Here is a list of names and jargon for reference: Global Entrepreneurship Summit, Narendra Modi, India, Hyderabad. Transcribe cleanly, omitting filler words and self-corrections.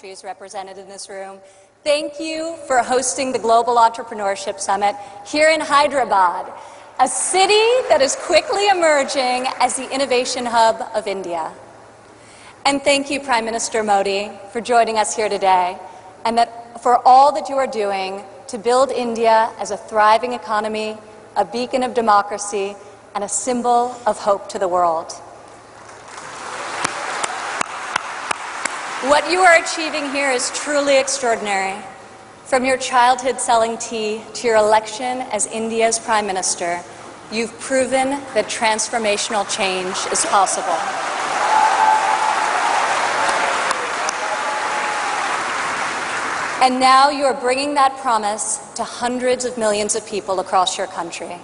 countries represented in this room. Thank you for hosting the Global Entrepreneurship Summit here in Hyderabad, a city that is quickly emerging as the innovation hub of India. And thank you, Prime Minister Modi, for joining us here today, and for all that you are doing to build India as a thriving economy, a beacon of democracy, and a symbol of hope to the world. What you are achieving here is truly extraordinary. From your childhood selling tea to your election as India's Prime Minister, you've proven that transformational change is possible. And now you are bringing that promise to hundreds of millions of people across your country.